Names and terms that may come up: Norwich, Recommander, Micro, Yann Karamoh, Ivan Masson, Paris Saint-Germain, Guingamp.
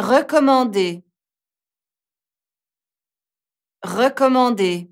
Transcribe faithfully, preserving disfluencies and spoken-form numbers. Recommander. Recommander.